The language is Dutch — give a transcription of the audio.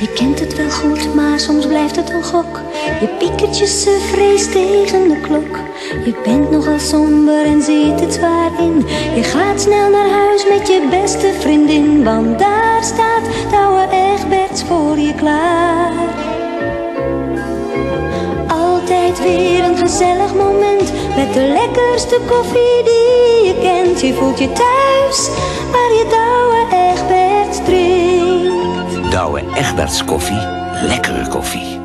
Je kent het wel goed, maar soms blijft het een gok. Je piekertjes, ze vreest tegen de klok. Je bent nogal somber en ziet het zwaar in. Je gaat snel naar huis met je beste vriendin, want daar staat Douwe Egberts voor je klaar. Altijd weer een gezellig moment met de lekkerste koffie die je kent. Je voelt je thuis, waar je Douwe Egberts drinkt. Douwe Egberts koffie, lekkere koffie.